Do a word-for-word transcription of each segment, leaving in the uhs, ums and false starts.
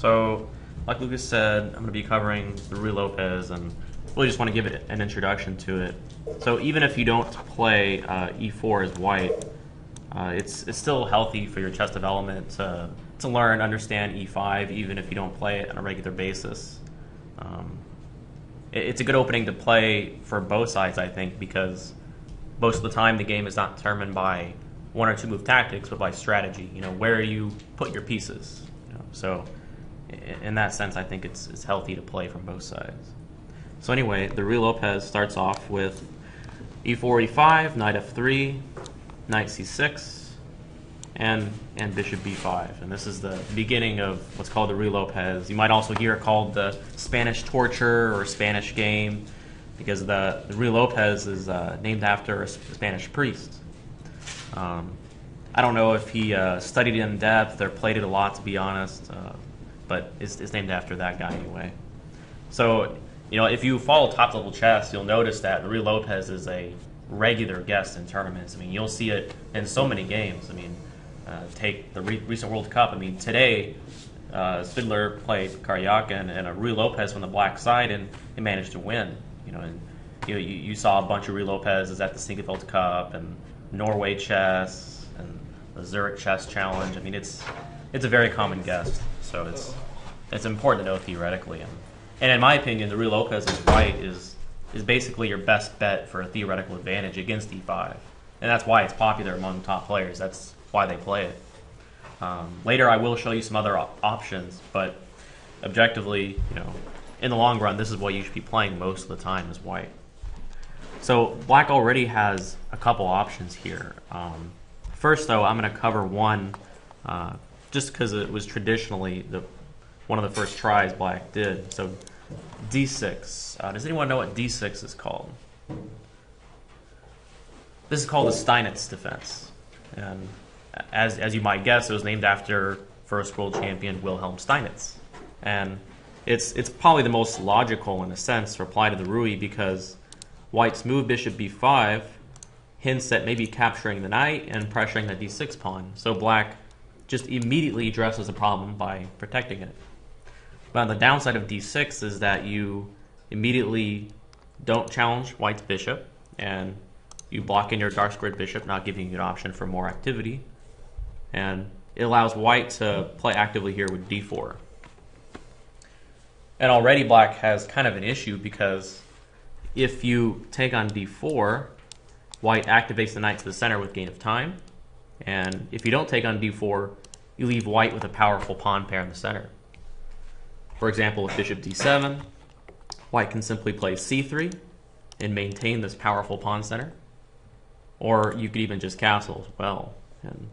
So, like Lucas said, I'm going to be covering the Ruy Lopez, and really just want to give it an introduction to it. So even if you don't play uh, e four as white, uh, it's, it's still healthy for your chess development to, to learn, understand e five, even if you don't play it on a regular basis. Um, it, it's a good opening to play for both sides, I think, because most of the time the game is not determined by one or two move tactics, but by strategy, you know, where you put your pieces. You know? So in that sense, I think it's, it's healthy to play from both sides. So anyway, the Ruy Lopez starts off with e four, e five, knight f three, knight c six, and, and bishop b five. And this is the beginning of what's called the Ruy Lopez. You might also hear it called the Spanish torture or Spanish game, because the, the Ruy Lopez is uh, named after a Spanish priest. Um, I don't know if he uh, studied it in depth or played it a lot, to be honest, uh, but it's, it's named after that guy anyway. So, you know, if you follow top-level chess, you'll notice that Ruy Lopez is a regular guest in tournaments. I mean, you'll see it in so many games. I mean, uh, take the re recent World Cup. I mean, today, uh, Spindler played Karjakin and a Ruy Lopez from the black side, and he managed to win. You know, and you, know, you, you saw a bunch of Ruy Lopez's at the Sinkerville Cup and Norway Chess and the Zurich Chess Challenge. I mean, it's it's a very common guest, so it's it's important to know theoretically. And, And in my opinion, the Ruy Lopez as white is is basically your best bet for a theoretical advantage against e five, and that's why it's popular among top players. That's why they play it. Um, later, I will show you some other op options, but objectively, you know, in the long run, this is what you should be playing most of the time as white. So black already has a couple options here. Um, first, though, I'm going to cover one uh, just because it was traditionally the one of the first tries black did. So d six. Uh, does anyone know what d six is called? This is called the Steinitz defense. And as, as you might guess, it was named after first world champion Wilhelm Steinitz. And it's, it's probably the most logical, in a sense, reply to the Ruy, because white's move bishop b five hints at maybe capturing the knight and pressuring the d six pawn. So black just immediately addresses the problem by protecting it. But on the downside of d six is that you immediately don't challenge white's bishop, and you block in your dark squared bishop, not giving you an option for more activity. And it allows white to play actively here with d four. And already black has kind of an issue, because if you take on d four, white activates the knight to the center with gain of time. And if you don't take on d four, you leave white with a powerful pawn pair in the center. For example, with bishop d seven, white can simply play c three and maintain this powerful pawn center. Or you could even just castle as well. And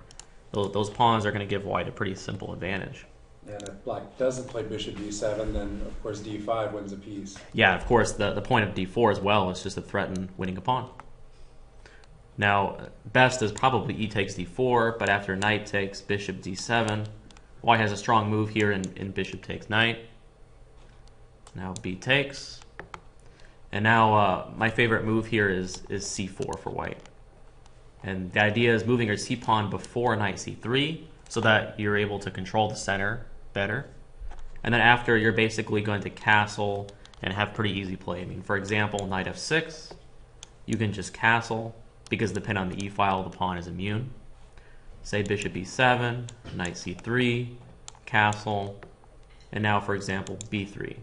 those, those pawns are going to give white a pretty simple advantage. And if black doesn't play bishop d seven, then of course d five wins a piece. Yeah, of course, the, the point of d four as well is just to threaten winning a pawn. Now, best is probably e takes d four, but after knight takes bishop d seven, white has a strong move here in, in bishop takes knight. Now b takes, and now uh, my favorite move here is is c four for white, and the idea is moving your c pawn before knight c three so that you're able to control the center better, and then after you're basically going to castle and have pretty easy play. I mean, for example, knight f six, you can just castle because the pin on the e file, the pawn is immune. Say bishop b seven, knight c three, castle, and now, for example, b three.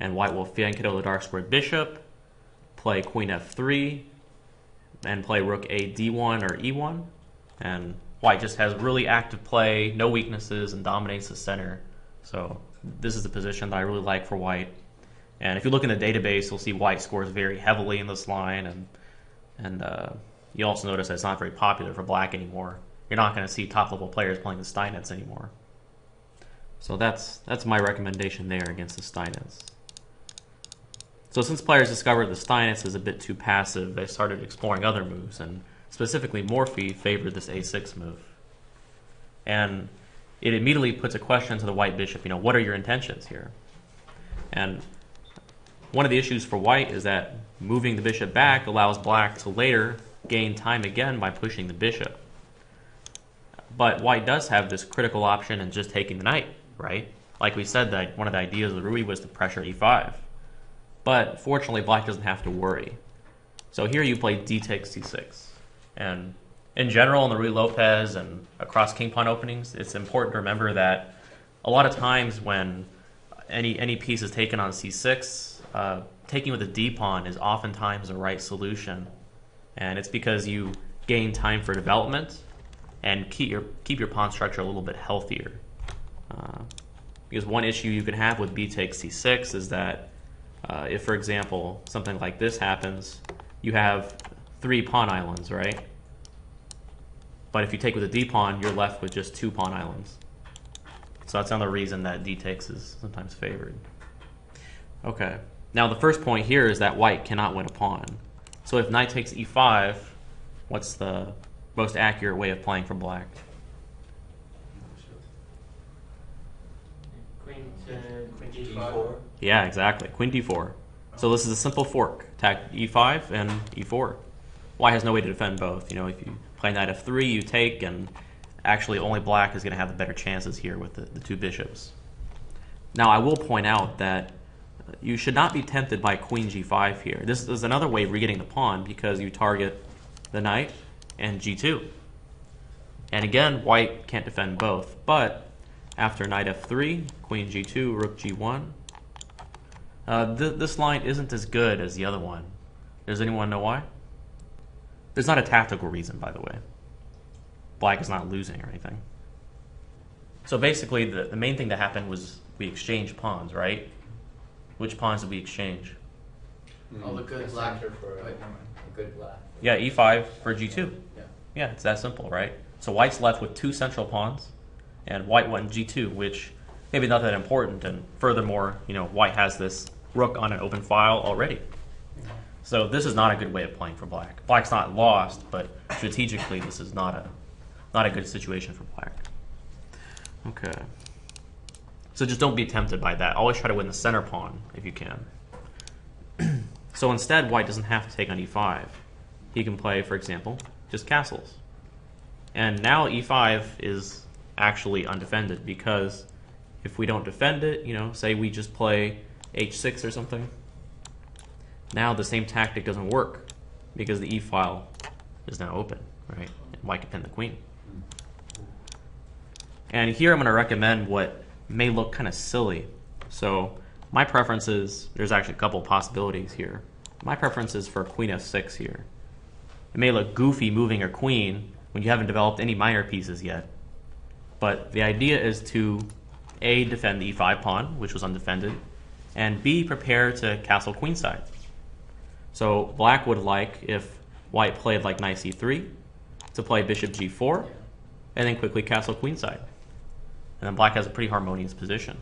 And white will fianchetto the dark squared bishop, play queen f three, and play rook a d one or e one. And white just has really active play, no weaknesses, and dominates the center. So this is the position that I really like for white. And if you look in the database, you'll see white scores very heavily in this line, and and uh, you also notice that it's not very popular for black anymore. You're not going to see top-level players playing the Steinitz anymore. So that's that's my recommendation there against the Steinitz. So since players discovered the Steinitz is a bit too passive, they started exploring other moves, and specifically Morphy favored this a six move. And it immediately puts a question to the white bishop, you know, what are your intentions here? And one of the issues for white is that moving the bishop back allows black to later gain time again by pushing the bishop. But white does have this critical option in just taking the knight, right? Like we said, that one of the ideas of Ruy was to pressure e five. But fortunately, black doesn't have to worry. So here you play d takes c six. And in general, in the Ruy Lopez and across king pawn openings, it's important to remember that a lot of times when any any piece is taken on c six, uh, taking with a d pawn is oftentimes the right solution. And it's because you gain time for development and keep your keep your pawn structure a little bit healthier. Uh, because one issue you can have with b takes c six is that uh, if, for example, something like this happens, you have three pawn islands, right? But if you take with a d pawn, you're left with just two pawn islands. So that's another reason that d takes is sometimes favored. Okay. Now the first point here is that white cannot win a pawn. So if knight takes e five, what's the most accurate way of playing for black? Queen to queen d four. Yeah, exactly. Queen d four. So this is a simple fork. Attack e five and e four. White has no way to defend both. You know, if you play knight f three, you take, and actually only black is going to have the better chances here with the, the two bishops. Now I will point out that you should not be tempted by queen g five here. This is another way of regetting the pawn, because you target the knight and g two. And again, white can't defend both, but after knight f three, queen g two, rook g one, uh, th this line isn't as good as the other one. Does anyone know why? There's not a tactical reason, by the way. Black is not losing or anything. So basically, the, the main thing that happened was we exchanged pawns, right? Which pawns did we exchange? Mm-hmm. Oh, the good black for uh, the good black. Yeah, e five for g two. Yeah. Yeah, it's that simple, right? So white's left with two central pawns, and white went g two, which maybe not that important. And furthermore, you know, white has this rook on an open file already. So this is not a good way of playing for black. Black's not lost, but strategically, this is not a not a good situation for black. Okay. So just don't be tempted by that. Always try to win the center pawn if you can. So instead, white doesn't have to take on e five. He can play, for example, just castles. And now e five is actually undefended, because if we don't defend it, you know, say we just play h six or something, now the same tactic doesn't work because the e-file is now open, right? And white can pin the queen. And here I'm going to recommend what may look kind of silly. So my preference is, there's actually a couple possibilities here. My preference is for queen f six here. It may look goofy moving your queen when you haven't developed any minor pieces yet. But the idea is to A, defend the e five pawn, which was undefended, and B, prepare to castle queenside. So black would like, if white played like knight c three, to play bishop g four, and then quickly castle queenside. And then black has a pretty harmonious position.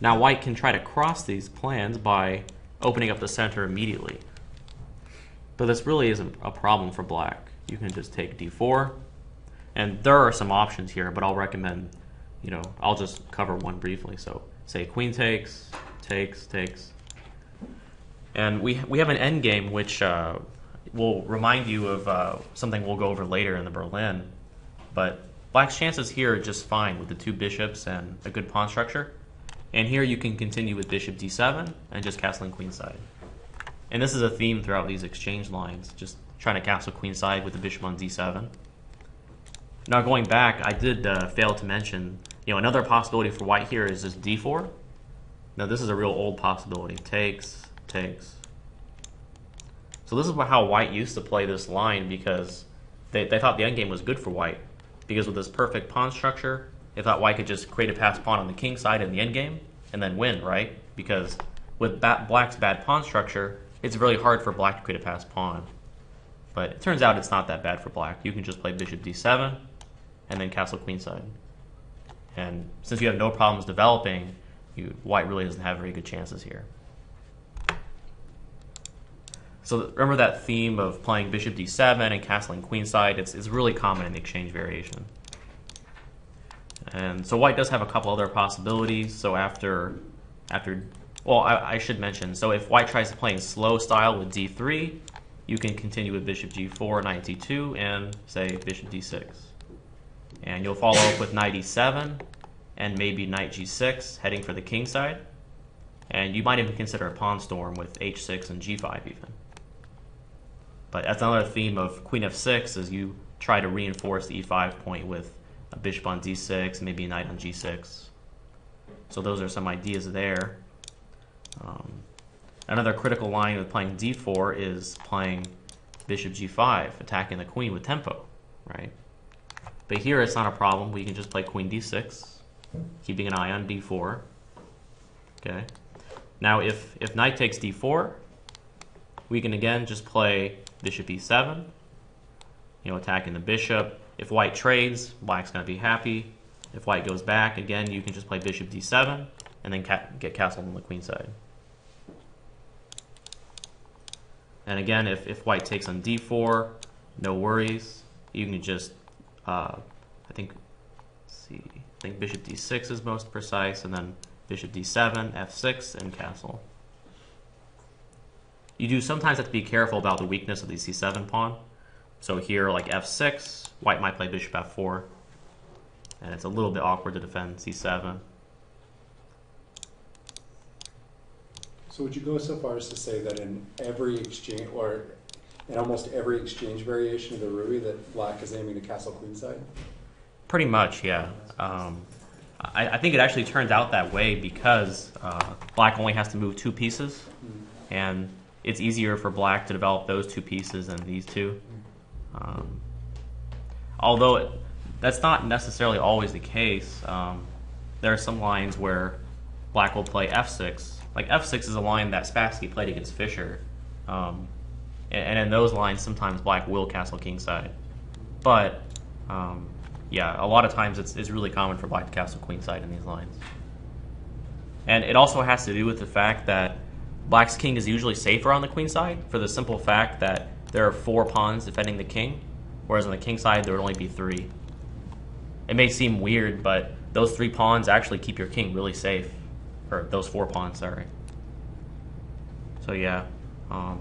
Now white can try to cross these plans by opening up the center immediately. But this really isn't a problem for black. You can just take d four. And there are some options here, but I'll recommend, you know, I'll just cover one briefly. So say queen takes, takes, takes. And we, we have an endgame which uh, will remind you of uh, something we'll go over later in the Berlin. But black's chances here are just fine with the two bishops and a good pawn structure. And here you can continue with bishop d seven and just castling queenside. And this is a theme throughout these exchange lines, just trying to castle queenside with the bishop on d seven. Now going back, I did uh, fail to mention, you know, another possibility for white here is just d four. Now this is a real old possibility. Takes, takes. So this is how white used to play this line, because they, they thought the endgame was good for white. Because with this perfect pawn structure, they thought white could just create a passed pawn on the king side in the endgame and then win, right? Because with ba black's bad pawn structure, it's really hard for black to create a passed pawn. But it turns out it's not that bad for black. You can just play bishop d seven and then castle queenside. And since you have no problems developing, you, white really doesn't have very good chances here. So remember that theme of playing bishop d seven and castling queenside? It's, it's really common in the exchange variation. And so white does have a couple other possibilities. So after, after well, I, I should mention, so if white tries to play in slow style with d three, you can continue with bishop g four, knight d two, and say bishop d six. And you'll follow up with knight e seven and maybe knight g six, heading for the king side. And you might even consider a pawn storm with h six and g five even. But that's another theme of queen f six, is you try to reinforce the e five point with a bishop on d six, maybe a knight on g six. So those are some ideas there. Um, another critical line with playing d four is playing bishop g five, attacking the queen with tempo, right? But here it's not a problem. We can just play queen d six, keeping an eye on d four. Okay. Now if, if knight takes d four, we can again just play bishop e seven, you know, attacking the bishop. If white trades, black's going to be happy. If white goes back, again, you can just play bishop d seven and then ca get castled on the queen side. And again, if, if white takes on d four, no worries. You can just, uh, I think, let's see, I think bishop d six is most precise, and then bishop d seven, f six, and castle. You do sometimes have to be careful about the weakness of the c seven pawn. So here, like f six, white might play bishop f four, and it's a little bit awkward to defend c seven. So would you go so far as to say that in every exchange, or in almost every exchange variation of the Ruy, that black is aiming to castle queenside? Pretty much, yeah. Um, I, I think it actually turns out that way because uh, black only has to move two pieces, mm-hmm. and it's easier for black to develop those two pieces than these two. Um, although it, that's not necessarily always the case. Um, there are some lines where black will play f six. Like f six is a line that Spassky played against Fischer. Um, and, and in those lines, sometimes black will castle kingside. But um, yeah, a lot of times it's, it's really common for black to castle queenside in these lines. And it also has to do with the fact that black's king is usually safer on the queen side, for the simple fact that there are four pawns defending the king, whereas on the king side there would only be three. It may seem weird, but those three pawns actually keep your king really safe. Or those four pawns, sorry. So yeah. Um,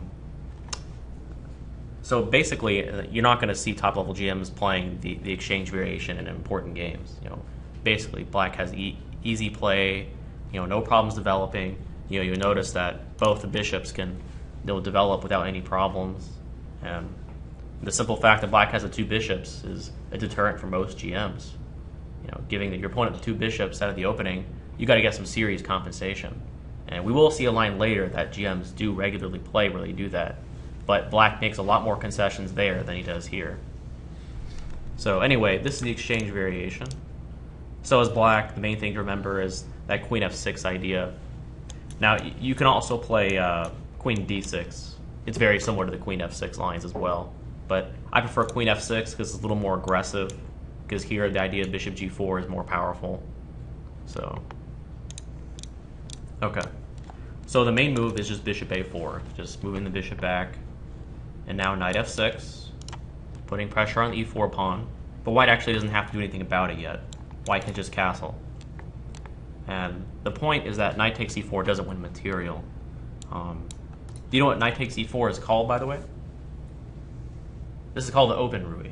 so basically, you're not going to see top-level G Ms playing the, the exchange variation in important games. You know, basically, black has e easy play, you know, no problems developing. You know, you'll notice that both the bishops can, they'll develop without any problems. And the simple fact that black has the two bishops is a deterrent for most G Ms. You know, giving your opponent the two bishops out of the opening, you got to get some serious compensation. And we will see a line later that G Ms do regularly play where they do that. But black makes a lot more concessions there than he does here. So anyway, this is the exchange variation. So as black, the main thing to remember is that queen f six idea. Now, you can also play uh, queen d six. It's very similar to the queen f six lines as well. But I prefer queen f six because it's a little more aggressive, because here the idea of bishop g four is more powerful. So, okay. So the main move is just bishop a four, just moving the bishop back. And now knight f six, putting pressure on the e four pawn. But white actually doesn't have to do anything about it yet. White can just castle. And the point is that knight takes e four doesn't win material. Um, do you know what knight takes e four is called, by the way? This is called the open Ruy.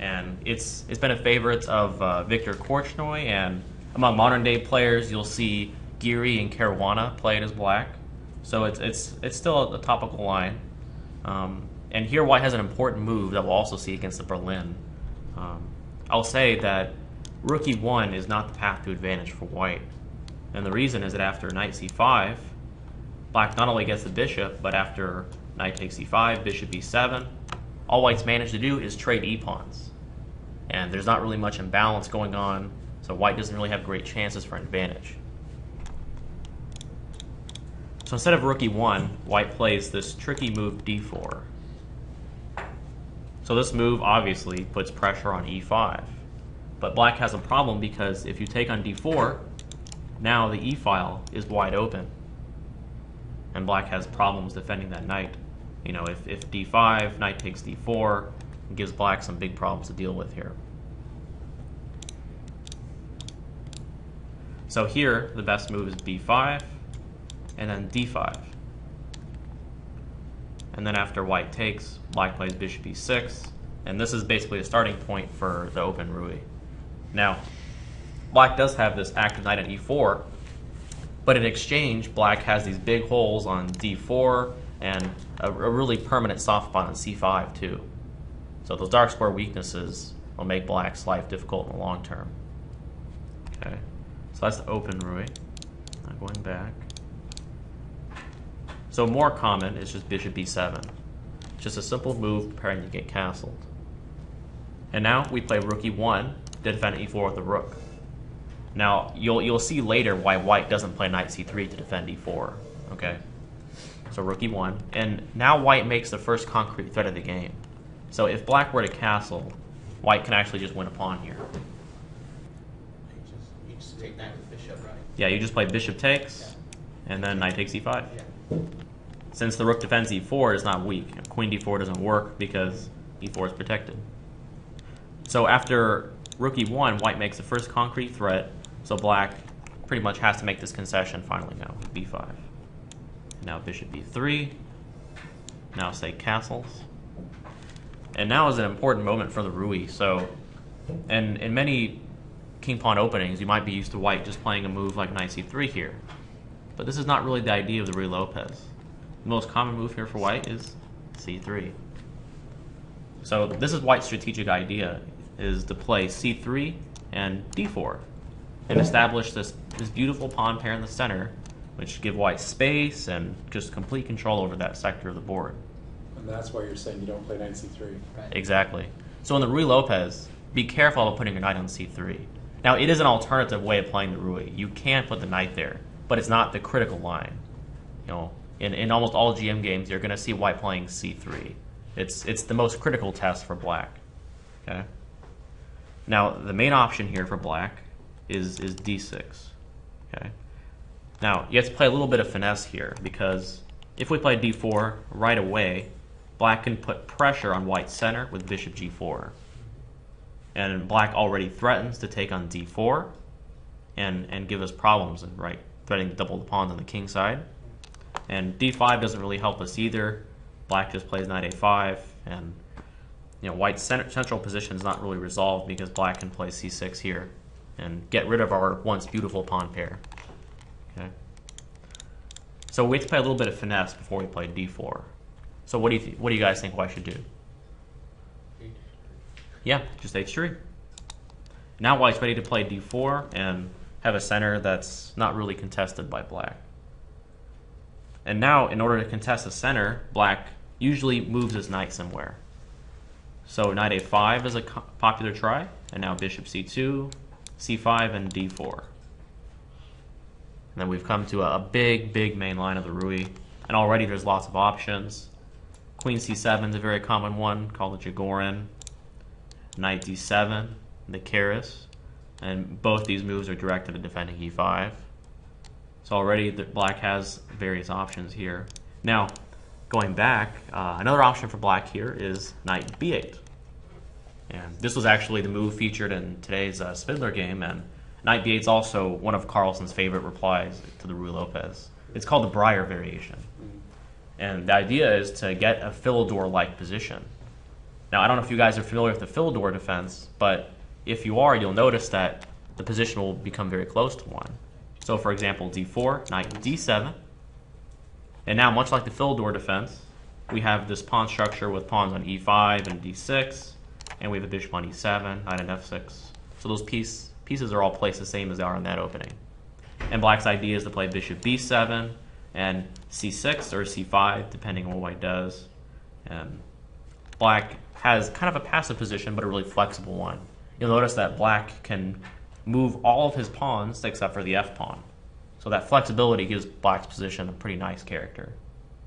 And it's it's been a favorite of uh, Viktor Korchnoi, and among modern-day players, you'll see Giri and Caruana play it as black. So it's it's it's still a, a topical line. Um, and here white has an important move that we'll also see against the Berlin. Um, I'll say that rook e one is not the path to advantage for white. And the reason is that after knight c five, black not only gets the bishop, but after knight takes e five, bishop e seven, all white's managed to do is trade e-pawns. And there's not really much imbalance going on, so white doesn't really have great chances for an advantage. So instead of rook e one, white plays this tricky move d four. So this move obviously puts pressure on e five. But black has a problem because if you take on d four, now the e-file is wide open. And black has problems defending that knight. You know, if, if d five, knight takes d four, it gives black some big problems to deal with here. So here, the best move is b five, and then d five. And then after white takes, black plays bishop e six, and this is basically the starting point for the open Ruy. Now, black does have this active knight on e four, but in exchange, black has these big holes on d four and a, a really permanent soft pawn on c five too. So those dark square weaknesses will make black's life difficult in the long term. Okay, so that's the open Ruy. Not going back. So more common is just bishop b seven. Just a simple move preparing to get castled. And now we play rook e one to defend e four with the rook. Now you'll you'll see later why white doesn't play knight c three to defend e four. Okay, so rook e one, and now white makes the first concrete threat of the game. So if black were to castle, white can actually just win a pawn here. You just, you just take knight with bishop, right? Yeah, you just play bishop takes, yeah. And then knight takes e five. Yeah. Since the rook defends e four, it's not weak. Queen d four doesn't work because e four is protected. So after rook e one, white makes the first concrete threat, so black pretty much has to make this concession finally now with b five. Now bishop b three, now say castles. And now is an important moment for the Ruy. So, and in many king-pawn openings, you might be used to white just playing a move like knight c three here. But this is not really the idea of the Ruy Lopez. The most common move here for white is c three. So this is white's strategic idea, is to play c three and d four and establish this, this beautiful pawn pair in the center, which give white space and just complete control over that sector of the board. And that's why you're saying you don't play knight c three. Right? Exactly. So in the Ruy Lopez, be careful of putting your knight on c three. Now, it is an alternative way of playing the Ruy. You can put the knight there, but it's not the critical line. You know, in, in almost all G M games, you're going to see white playing c three. It's, it's the most critical test for black. Okay. Now, the main option here for black is, is d six. Okay. Now, you have to play a little bit of finesse here, because if we play d four right away, black can put pressure on white's center with bishop g four. And black already threatens to take on d four and, and give us problems, in, right? Threatening to double the pawns on the king side. And d five doesn't really help us either. Black just plays knight a five, and you know, white's center, central position is not really resolved because black can play c six here and get rid of our once beautiful pawn pair. Okay. So we have to play a little bit of finesse before we play d four. So what do you th what do you guys think white should do? Yeah, just h three. Now white's ready to play d four and have a center that's not really contested by black. And now, in order to contest the center, black usually moves his knight somewhere. So knight a five is a popular try, and now bishop c two, c five, and d four. And then we've come to a big, big main line of the Ruy, and already there's lots of options. Queen c seven is a very common one, called the Jagorin. Knight d seven, the Karis, and both these moves are directed at defending e five. So already the black has various options here. Now, going back, uh, another option for black here is knight b eight. And this was actually the move featured in today's uh, Spindler game, and knight b eight is also one of Carlsen's favorite replies to the Ruy Lopez. It's called the Breyer variation. And the idea is to get a Philidor-like position. Now, I don't know if you guys are familiar with the Philidor defense, but if you are, you'll notice that the position will become very close to one. So, for example, d four, knight d seven. And now, much like the Philidor defense, we have this pawn structure with pawns on e five and d six, and we have a bishop on e seven, knight on f six. So those pieces. Pieces are all placed the same as they are in that opening. And black's idea is to play bishop b seven and c six or c five, depending on what white does. And black has kind of a passive position, but a really flexible one. You'll notice that black can move all of his pawns except for the f pawn. So that flexibility gives black's position a pretty nice character.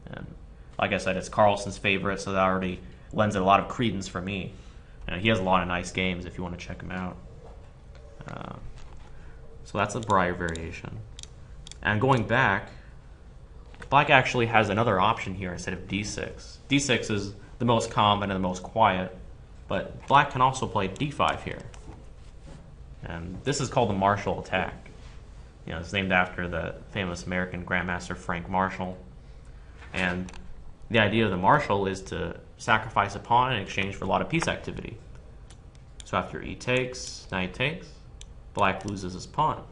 And like I said, it's Carlsen's favorite, so that already lends it a lot of credence for me. And he has a lot of nice games if you want to check him out. Uh, so that's the Breyer variation. And going back, black actually has another option here instead of d six. d six is the most common and the most quiet, but black can also play d five here. And this is called the Marshall attack. You know, it's named after the famous American Grandmaster Frank Marshall. And the idea of the Marshall is to sacrifice a pawn in exchange for a lot of piece activity. So after e takes, knight takes, black loses his pawn.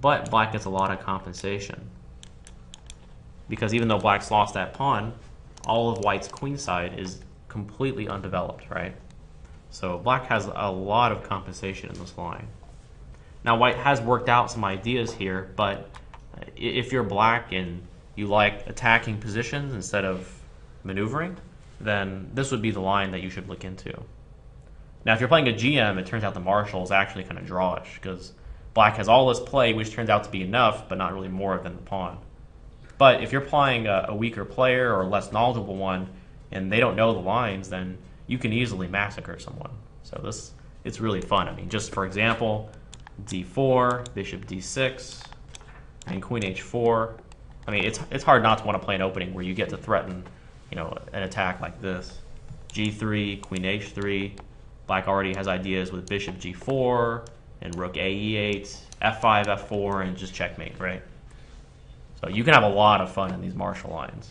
But black gets a lot of compensation, because even though black's lost that pawn, all of white's queenside is completely undeveloped, right? So black has a lot of compensation in this line. Now white has worked out some ideas here, but if you're black and you like attacking positions instead of maneuvering, then this would be the line that you should look into. Now if you're playing a G M, it turns out the Marshall is actually kind of drawish, because black has all this play, which turns out to be enough, but not really more than the pawn. But if you're playing a, a weaker player or less knowledgeable one, and they don't know the lines, then you can easily massacre someone. So this, it's really fun. I mean, just for example, d four, bishop d six, and queen h four. I mean, it's it's hard not to want to play an opening where you get to threaten, you know, an attack like this. g three, queen h three. Black already has ideas with bishop g four and rook a e eight, f five, f four, and just checkmate, right? So you can have a lot of fun in these martial lines.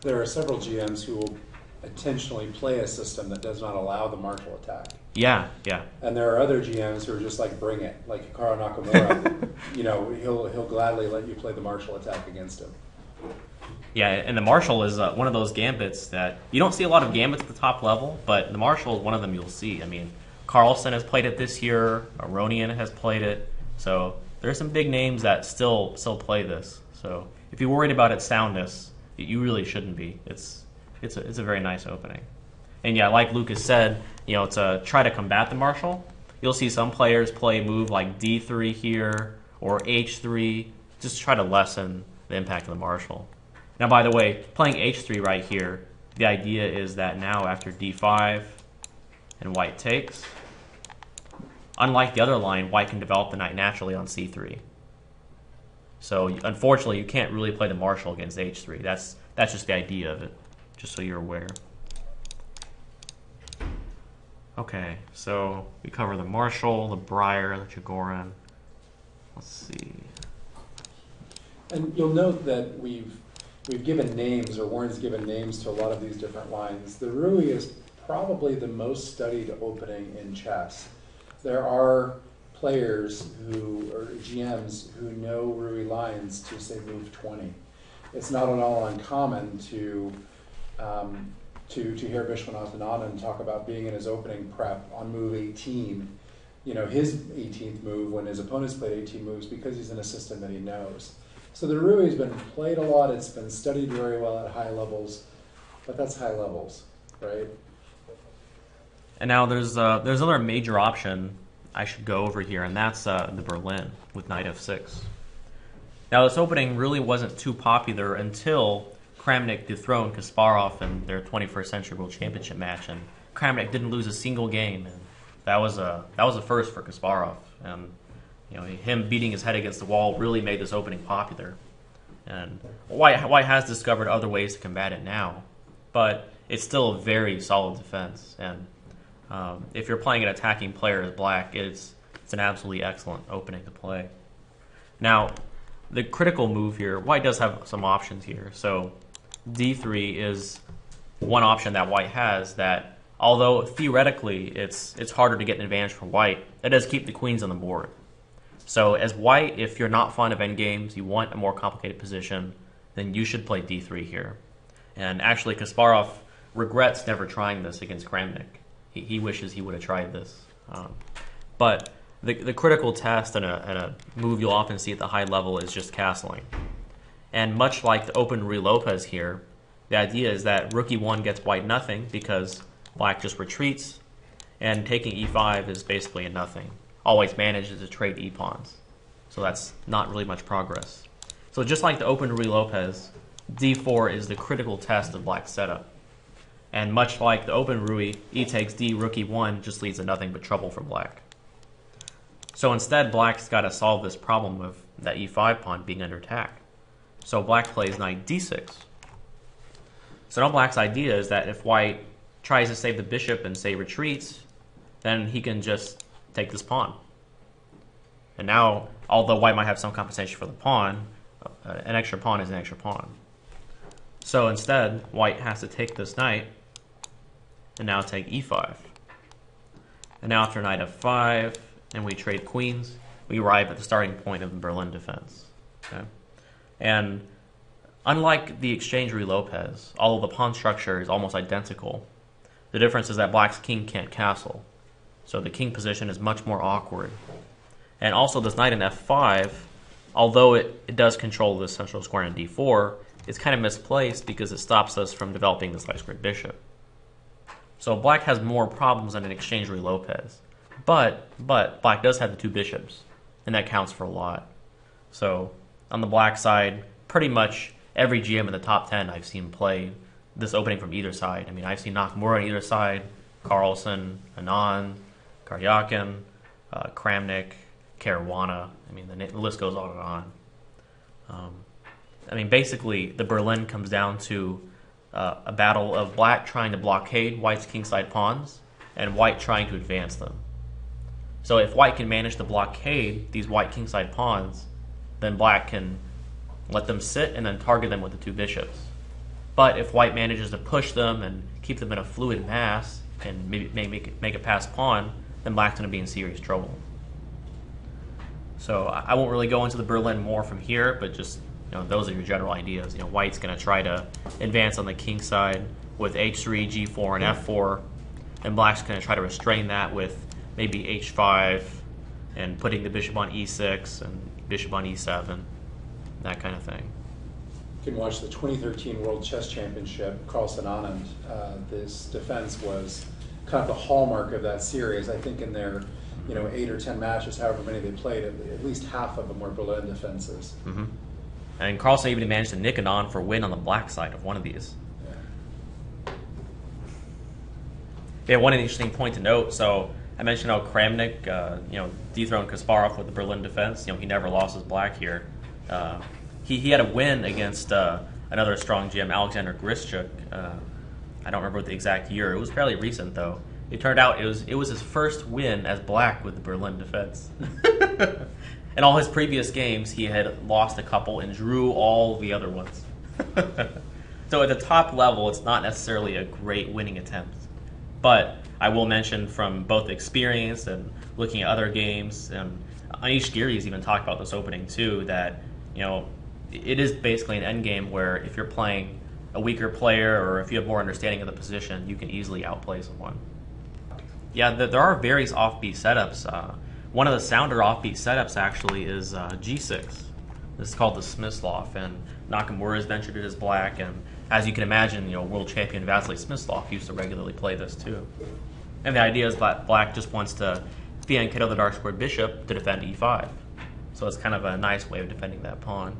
There are several G Ms who will intentionally play a system that does not allow the martial attack. Yeah, yeah. And there are other G Ms who are just like, bring it, like Hikaru Nakamura. You know, he'll he'll gladly let you play the martial attack against him. Yeah, and the martial is uh, one of those gambits that you don't see a lot of gambits at the top level, but the martial is one of them you'll see. I mean, Carlsen has played it this year. Aronian has played it. So there are some big names that still still play this. So if you're worried about its soundness, you really shouldn't be. It's it's a, it's a very nice opening. And yeah, like Lucas said, you know, to try to combat the marshal, you'll see some players play a move like d three here or h three, just to try to lessen the impact of the marshal. Now, by the way, playing h three right here, the idea is that now after d five and white takes, unlike the other line, white can develop the knight naturally on c three. So unfortunately, you can't really play the marshal against h three. That's that's just the idea of it, just so you're aware. Okay, so we cover the marshal, the briar, the Chigorin. Let's see. And you'll note that we've we've given names, or Warren's given names to a lot of these different lines. The Ruy is probably the most studied opening in chess. There are players who, or G Ms, who know Ruy lines to, say, move twenty. It's not at all uncommon to um, to, to hear Vishwanathan Anand talk about being in his opening prep on move eighteen, you know, his eighteenth move when his opponent's played eighteen moves, because he's in a system that he knows. So the Ruy has been played a lot, it's been studied very well at high levels, but that's high levels, right? And now there's, uh, there's another major option I should go over here, and that's uh, the Berlin with knight f six. Now this opening really wasn't too popular until Kramnik dethroned Kasparov in their twenty-first century World Championship match, and Kramnik didn't lose a single game, and that was a that was a first for Kasparov. And you know, him beating his head against the wall really made this opening popular. And White White has discovered other ways to combat it now, but it's still a very solid defense. And Um, if you're playing an attacking player as black, it's it's an absolutely excellent opening to play. Now, the critical move here, white does have some options here. So d three is one option that white has that, although theoretically it's it's harder to get an advantage for white, it does keep the queens on the board. So as white, if you're not fond of endgames, you want a more complicated position, then you should play d three here. And actually, Kasparov regrets never trying this against Kramnik. He wishes he would have tried this. Um, but the, the critical test and a, and a move you'll often see at the high level is just castling. And much like the open Ruy Lopez here, the idea is that rook e one gets white nothing because black just retreats, and taking e five is basically a nothing. All white manages to trade e-pawns. So that's not really much progress. So just like the open Ruy Lopez, d four is the critical test of black's setup. And much like the open Ruy, e takes d, rook e one just leads to nothing but trouble for black. So instead, black's got to solve this problem of that e five pawn being under attack. So black plays knight d six. So now black's idea is that if white tries to save the bishop and, say, retreats, then he can just take this pawn. And now, although white might have some compensation for the pawn, an extra pawn is an extra pawn. So instead, white has to take this knight and now take e five. And now after knight f five, and we trade queens, we arrive at the starting point of the Berlin defense. Okay? And unlike the exchange Ruy Lopez, although the pawn structure is almost identical, the difference is that black's king can't castle. So the king position is much more awkward. And also this knight in f five, although it, it does control this central square in d four, it's kind of misplaced because it stops us from developing this light squared bishop. So black has more problems than an exchange Ruy Lopez. But, but black does have the two bishops, and that counts for a lot. So on the black side, pretty much every G M in the top ten I've seen play this opening from either side. I mean, I've seen Nakamura on either side, Carlsen, Anand, Karjakin, uh, Kramnik, Caruana. I mean, the, the list goes on and on. Um, I mean, basically, the Berlin comes down to uh, a battle of black trying to blockade white's kingside pawns and white trying to advance them. So if white can manage to blockade these white kingside pawns, then black can let them sit and then target them with the two bishops. But if white manages to push them and keep them in a fluid mass and maybe make it, make it past pawn, then black's going to be in serious trouble. So I won't really go into the Berlin more from here, but just, you know, those are your general ideas. You know, white's going to try to advance on the king side with h three, g four, and f four, and black's going to try to restrain that with maybe h five and putting the bishop on e six and bishop on e seven, that kind of thing. You can watch the twenty thirteen World Chess Championship, Carlsen Anand. Uh, this defense was kind of the hallmark of that series. I think in their, you know, eight or ten matches, however many they played, at, at least half of them were Berlin defenses. Mm-hmm. And Carlsen even managed to nick Anand for a win on the black side of one of these. Yeah. Yeah, one interesting point to note. So I mentioned how Kramnik, uh, you know, dethroned Kasparov with the Berlin defense. You know, he never lost his black here. Uh, he he had a win against uh, another strong G M, Alexander Grischuk. Uh, I don't remember the exact year. It was fairly recent though. It turned out it was it was his first win as black with the Berlin defense. In all his previous games, he had lost a couple and drew all the other ones. So at the top level, it's not necessarily a great winning attempt. But I will mention from both experience and looking at other games, and Anish Giri has even talked about this opening too, that, you know, it is basically an endgame where if you're playing a weaker player or if you have more understanding of the position, you can easily outplay someone. Yeah, there are various offbeat setups. Uh, One of the sounder offbeat setups actually is uh, g six. This is called the Smyslov, and Nakamura has ventured it as black, and as you can imagine, you know, world champion Vasily Smyslov used to regularly play this too. And the idea is that black just wants to fianchetto the dark squared bishop to defend e five. So it's kind of a nice way of defending that pawn.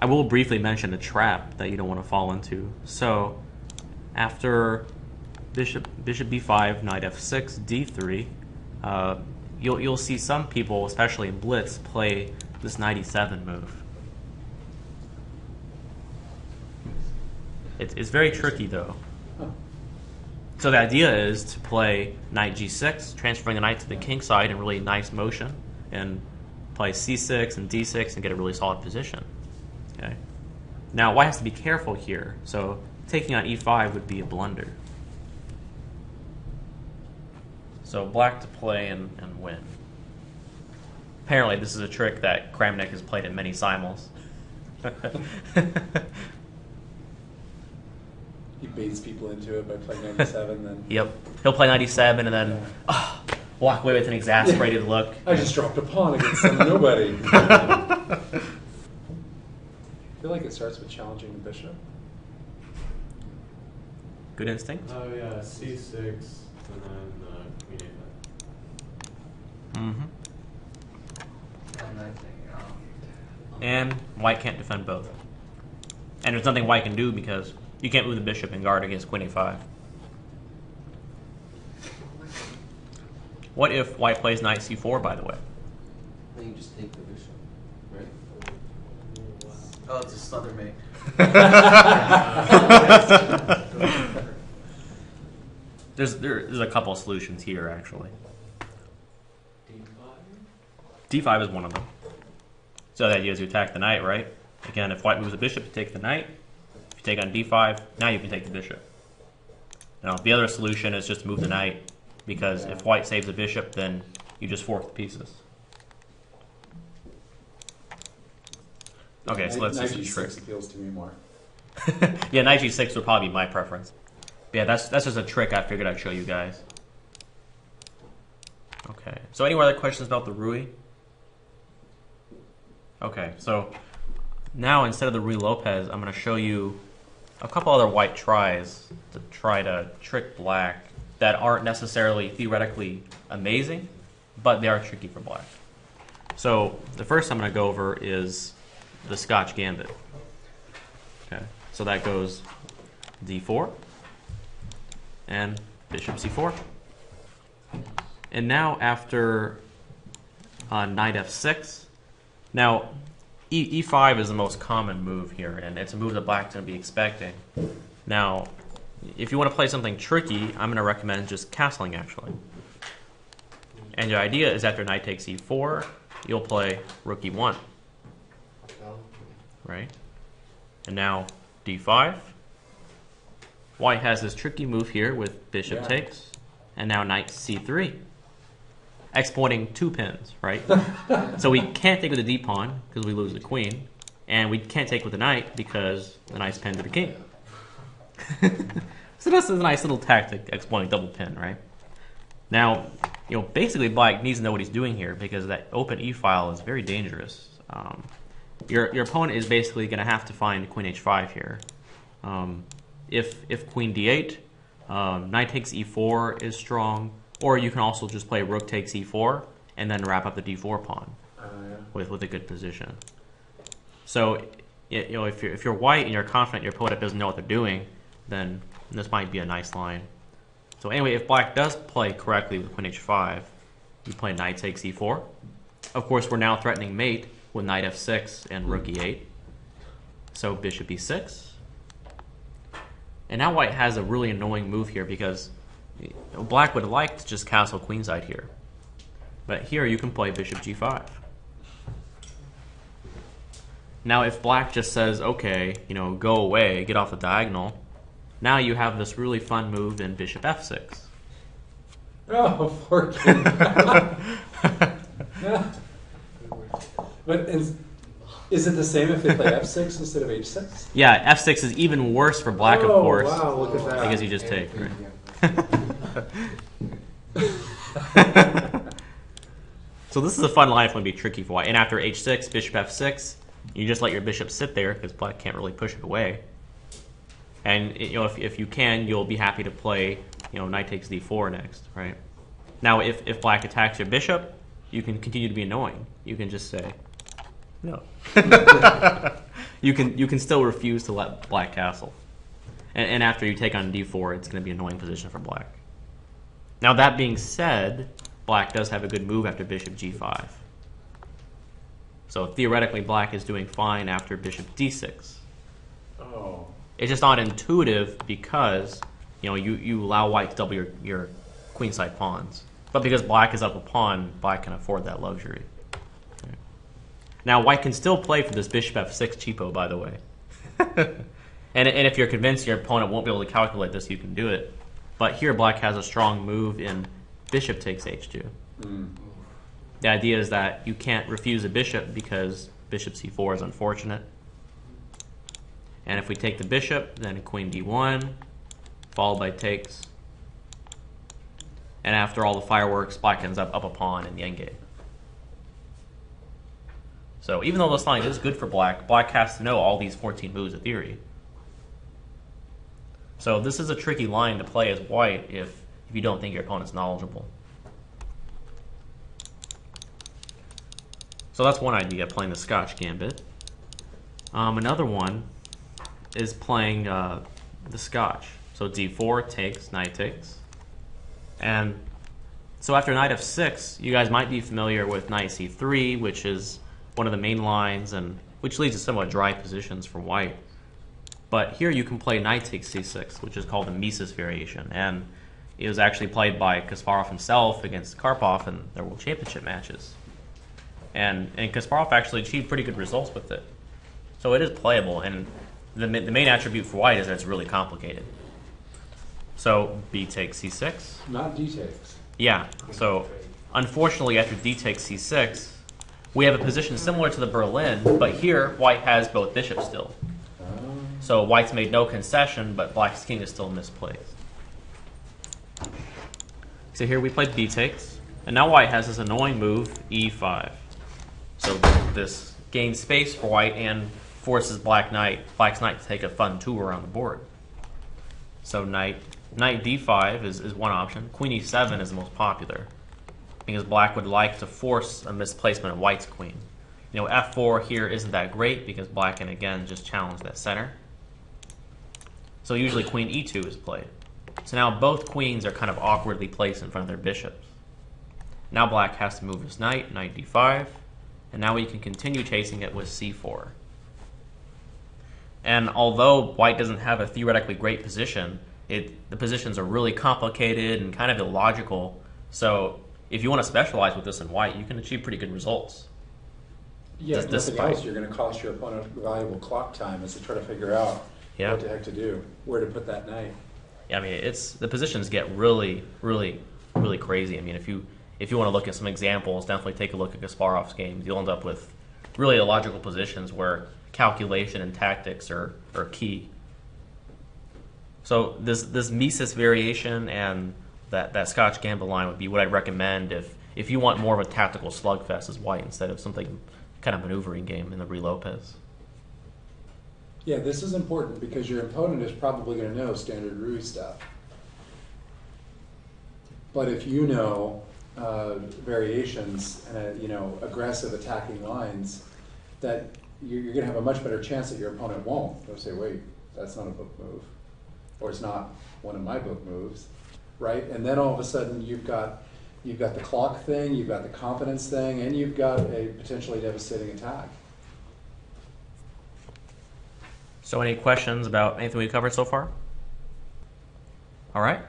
I will briefly mention a trap that you don't want to fall into. So after bishop, bishop b five, knight f six, d three, Uh, you'll, you'll see some people, especially in blitz, play this knight e seven move. It, it's very tricky, though. Huh. So the idea is to play knight g six, transferring the knight to the king side in really nice motion, and play c six and d six and get a really solid position. Okay. Now, white has to be careful here, so taking on e five would be a blunder. So black to play and, and win. Apparently this is a trick that Kramnik has played in many simul's. He baits people into it by playing ninety-seven then. Yep. He'll play ninety-seven and then yeah. oh, walk away with an exasperated yeah. look. I just dropped a pawn against some nobody. I feel like it starts with challenging the bishop. Good instinct? Oh yeah, c six and then... Uh, Mm-hmm. And white can't defend both. And there's nothing white can do because you can't move the bishop and guard against queen a five. What if white plays knight c four, by the way? Then you just take the bishop, right? Oh, it's a slither mate. There's, there's a couple of solutions here, actually. d five is one of them. So the idea is you attack the knight, right? Again, if white moves the bishop, you take the knight. If you take on d five, now you can take the bishop. Now, the other solution is just move the knight, because if white saves a bishop, then you just fork the pieces. Okay, so let's just trick. Appeals to me more. Yeah, knight g six would probably be my preference. Yeah, that's that's just a trick I figured I'd show you guys. Okay. So, any other questions about the Ruy? Okay, so now instead of the Ruy Lopez, I'm going to show you a couple other white tries to try to trick black that aren't necessarily theoretically amazing, but they are tricky for black. So, the first I'm going to go over is the Scotch Gambit. Okay, so that goes d four and bishop c four. And now after uh, knight f six, now e e5 is the most common move here, and it's a move that black's going to be expecting. Now, if you want to play something tricky, I'm going to recommend just castling, actually. And your idea is after knight takes e four, you'll play rook e one. Right? And now d five. White has this tricky move here with bishop yeah. takes, and now knight c three, exploiting two pins, right? So we can't take with the d pawn because we lose the queen, and we can't take with the knight because the knight's pinned to the king. So this is a nice little tactic, exploiting double pin, right? Now, you know, basically black needs to know what he's doing here because that open e file is very dangerous. Um, Your, your opponent is basically going to have to find queen h five here. Um, if, if queen d eight, um, knight takes e four is strong, or you can also just play rook takes e four and then wrap up the d four pawn uh, yeah. with, with a good position. So you know, if, you're, if you're white and you're confident your opponent doesn't know what they're doing, then this might be a nice line. So anyway, if black does play correctly with queen h five, you play knight takes e four. Of course, we're now threatening mate with knight f six and rook e eight. So bishop e six. And now white has a really annoying move here because black would like to just castle queenside here. But here you can play bishop g five. Now if black just says, okay, you know, go away, get off the diagonal, now you have this really fun move in bishop f six. Oh, fork it. But is, is it the same if they play f six instead of h six? Yeah, f six is even worse for black, oh, of course. Wow, look at that. Because you just take, right? So this is a fun line if it's going to be tricky for white. And after h six, bishop f six, you just let your bishop sit there because black can't really push it away. And you know, if, if you can, you'll be happy to play, you know, knight takes d four next, right? Now, if, if black attacks your bishop, you can continue to be annoying. You can just say, no. you can you can still refuse to let black castle. And, and after you take on d four, it's going to be an annoying position for black. Now, that being said, black does have a good move after bishop g five. So theoretically, black is doing fine after bishop d six. Oh. It's just not intuitive because, you know, you, you allow white to double your, your queenside pawns. But because black is up a pawn, black can afford that luxury. Now, white can still play for this bishop f six cheapo, by the way. and, and if you're convinced your opponent won't be able to calculate this, you can do it. But here, black has a strong move in bishop takes h two. Mm. The idea is that you can't refuse a bishop because bishop c four is unfortunate. And if we take the bishop, then queen d one, followed by takes. And after all the fireworks, black ends up up a pawn in the endgame. So even though this line is good for black, black has to know all these fourteen moves in theory. So this is a tricky line to play as white if, if you don't think your opponent's knowledgeable. So that's one idea, playing the Scotch Gambit. Um, another one is playing uh, the Scotch. So d four takes, knight takes. And so after knight f six, you guys might be familiar with knight c three, which is one of the main lines, and which leads to somewhat dry positions for white. But here you can play knight takes c six, which is called the Mieses variation, and it was actually played by Kasparov himself against Karpov in their World Championship matches. And, and Kasparov actually achieved pretty good results with it. So it is playable, and the, the main attribute for white is that it's really complicated. So b takes c six. Not d takes. Yeah. So unfortunately, after d takes c six, we have a position similar to the Berlin, but here white has both bishops still. So white's made no concession, but black's king is still misplaced. So here we played b takes, and now white has this annoying move, e five. So this gains space for white and forces black knight, black's knight to take a fun tour around the board. So knight, knight d five is, is one option. Queen e seven is the most popular, because black would like to force a misplacement of white's queen. You know, f four here isn't that great because black can again just challenge that center. So usually queen e two is played. So now both queens are kind of awkwardly placed in front of their bishops. Now black has to move his knight, knight d five, and now we can continue chasing it with c four. And although white doesn't have a theoretically great position, it, the positions are really complicated and kind of illogical, so if you want to specialize with this in white, you can achieve pretty good results. Yeah, if nothing else, you're going to cost your opponent valuable clock time as they try to figure out yeah. what the heck to do, where to put that knight. Yeah, I mean, it's the positions get really, really, really crazy. I mean, if you if you want to look at some examples, definitely take a look at Kasparov's games. You'll end up with really illogical positions where calculation and tactics are, are key. So this this Mieses variation and that, that Scotch Gambit line would be what I'd recommend if, if you want more of a tactical slugfest as white instead of something kind of maneuvering game in the Ruy Lopez. Yeah, this is important because your opponent is probably going to know standard Ruy stuff. But if you know uh, variations and uh, you know aggressive attacking lines, that you're, you're going to have a much better chance that your opponent won't. They'll say, wait, that's not a book move, or it's not one of my book moves. Right, and then all of a sudden you've got you've got the clock thing, you've got the confidence thing, and you've got a potentially devastating attack. So, any questions about anything we've covered so far? All right.